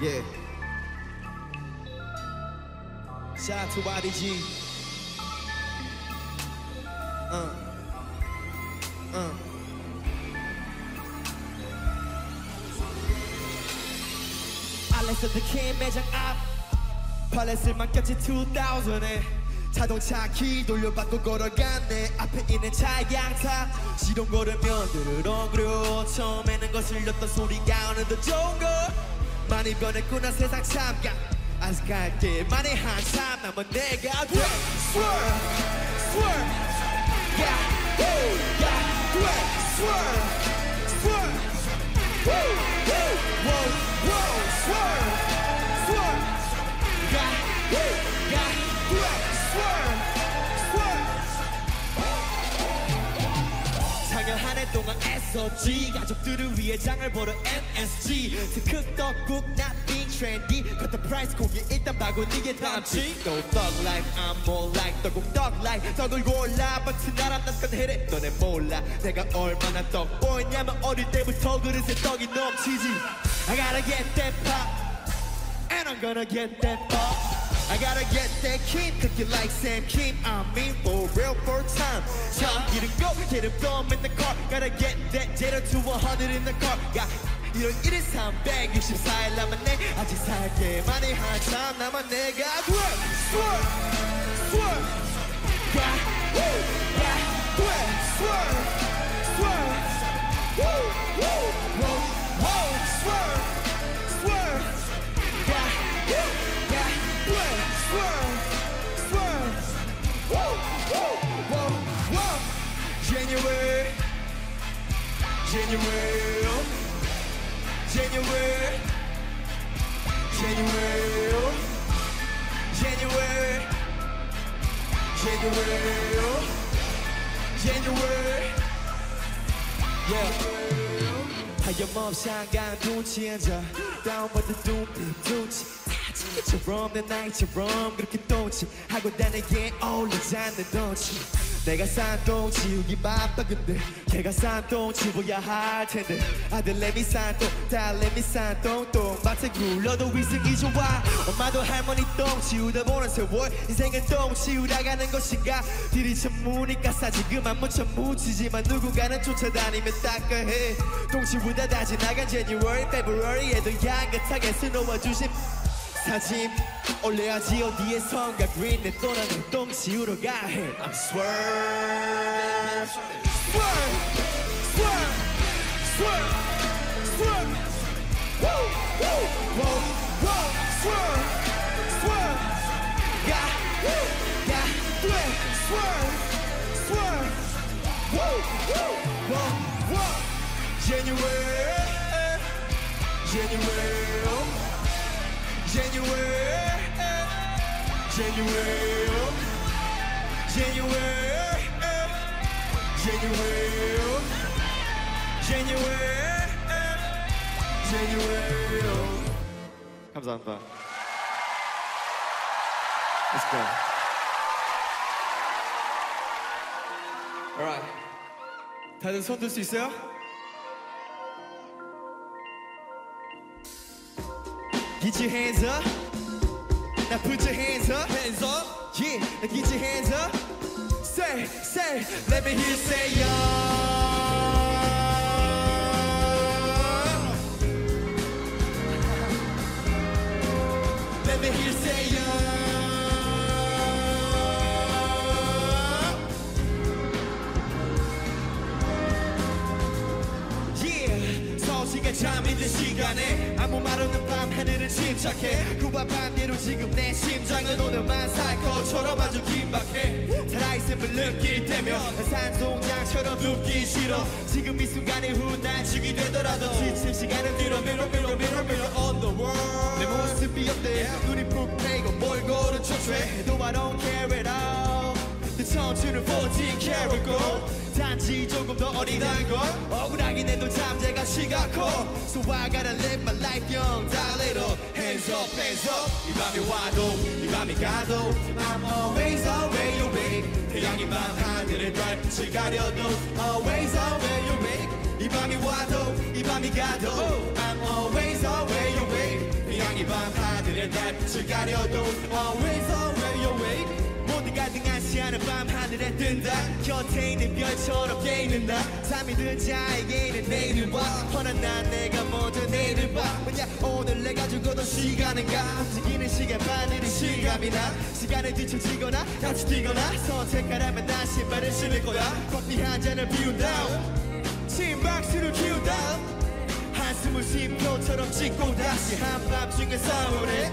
Yeah. Shout out to ADG. I listen to Kim 매장 앞 팔레스만 꼈지 2000에 자동차 키 돌려받고 걸어갔네 앞에 있는 차 양타 시동 걸으면 드르렁그려 처음에는 거슬렸던 소리가 어느 덧 좋은 걸 많이 변했구나 세상 참가 아직할게 많이 한참 남은 내가 돼 Swerve, swerve, yeah, woo, yeah, do it Swerve, swerve, woo, woo, whoa, whoa Swerve, swerve, yeah, woo, yeah, do it Swerve, swerve 작년 한 해 동안 SOG 가족들을 위해 장을 보러 MSG 특급 떡국 나 trendy cut the price go get it down bago nigga damji no thug life I'm more like the thug life thug을 골라 but tonight I'm not gonna hit it 너네 몰라 내가 얼마나 떡 보였냐면 어릴 때부터 그릇에 떡이 넘치지 I gotta get that pop and I'm gonna get that pop I gotta get that Kim cook it like Sam Kim I'm in for real for time time get it go in the car gotta get that data to 100 in the car got 이런 1일 364일 남았네 아직 살게 많이 한참 남았네 God work, swerve, swerve God, woo, God, work, swerve, swerve Woo, woo, woo, woo, swerve, swerve God, woo, God, work, swerve, swerve Woo, woo, woo, woo January, January January, January, January, January, January, yeah. 하염없이 한강 눈치 앉아 다운받은 눈빛 눈치 아침처럼 내 나이처럼 그렇게 똥치 하고 다니기엔 어울리지 않는 똥치 내가 싼 똥 치우기 바빠 근데 걔가 싼 똥 치워야 할 텐데 아들 내미 싼 똥 딸 내미 싼 똥 똥밭에 굴러도 위생이 좋아 엄마도 할머니 똥 치우다 보는 세월 인생은 똥 치우다 가는 것인가 들이쳐 무니까 싸지 그만 묻혀 묻히지만 누군가는 쫓아다니며 닦아 해 똥 치우다 다 지나간 January, February에도 향긋하게 수놓아 주신 사진 올려야지 어디에선가 green 내 또라는 똥 치우러 가해 I'm swerve Swerve Swerve Swerve Swerve Woo Woo Woo Woo Swerve Swerve Yeah Woo Yeah Do it Swerve Swerve Woo Woo Woo Woo January, January, January, January, January, January, January, January. 감사합니다. Let's go. All right. 다들 손 들 수 있어요? Get your hands up. Now put your hands up. Hands up. Yeah. Now get your hands up. Say, say. Let me hear you say, y'all. Let me hear you say, y'all. Yeah. So she can chime in the 시간에. 아무 말 없는 밤 하늘은 침착해 그와 반대로 지금 내 심장은 오늘만 살 것처럼 아주 긴박해 살아있음을 느낄 때면 산송양처럼 눕기 싫어 지금 이 순간이 훗날치기 되더라도 지친 시간을 뒤로 밀어 밀어 밀어 밀어 on the world 내 모습이 어때 눈이 푹 패이고 몰골은 초췌해도 I don't care at all 내 청춘은 14karat gold 단지 조금 더 어리다는걸 억울하긴 해도 잠재가 시가 커 So I gotta live my life young 달래도 Hands up 이 밤이 와도 이 밤이 가도 I'm always always awake 태양이 밤 하늘에 달빛을 가려도 Always always awake 이 밤이 와도 이 밤이 가도 I'm always always awake 낯을 가려도 Always awake 모두가 등한시 하는 밤 하늘에 뜬다 곁에 있는 별처럼 깨있는 나 잠이 든 자에게 있는 내일을 봐 허난 난 내가 모든 내일을 봐 왜냐 오늘 내가 죽어도 시간은 가 움직이는 시간만 이른 시간이 나 시간에 뒤처지거나 같이 뛰거나 선택하라면 난 신발을 신을 거야 커피 한 잔을 비운 다음 침박수를 키운 다음 한숨을 심표처럼 찍고 다시 한밤중에 싸우네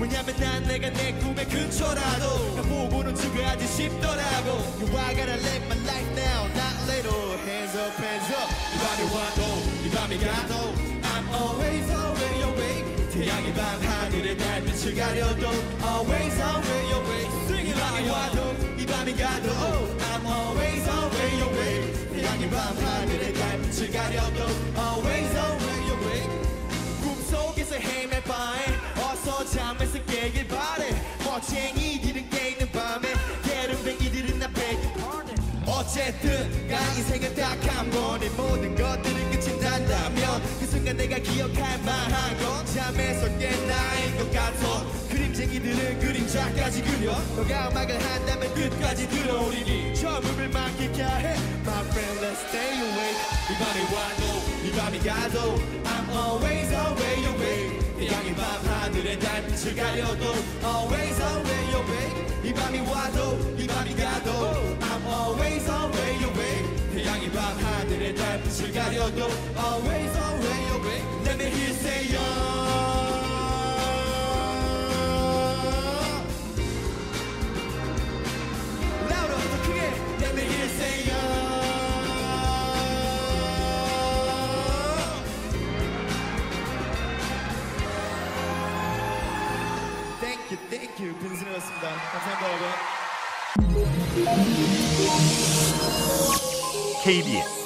왜냐면 난 내가 내 꿈에 근처라도 나 보고는 죽어야지 싶더라고 You I gotta live my life now not little Hands up, hands up 이 밤이 와도 이 밤이 가도 I'm always always awake 태양이 밤하늘에 달빛을 가려도 Always always awake 이 밤이 와도 이 밤이 가도 I'm always always awake 태양이 밤하늘에 달빛을 가려도 Always always awake 꿈속에서 헤맬 바에 어서 잠에서 깨길 바래 멋쟁이들은 깨있는 밤에 게으름뱅이들은 나 배기 어쨌든가 인생은 딱 한 번에 모든 것들은 끝이 난다면 그 순간 내가 기억할 만한 건 잠에서 깬 나인 것 같아 그림쟁이들은 그림자까지 그려 너가 음악을 한다면 끝까지 들어오리니 젊음을 만끽해야 해 My friend let's stay awake 이 밤이 와도 이 밤이 가도 I'm always always awake 태양이 밤하늘에 달빛을 가려도 Always always awake 이 밤이 와도 이 밤이 가도 I'm always always awake 태양이 밤하늘에 달빛을 가려도 Always always awake Let me hear you say yo 땡큐 빈슨이었습니다. 감사합니다 여러분. KBS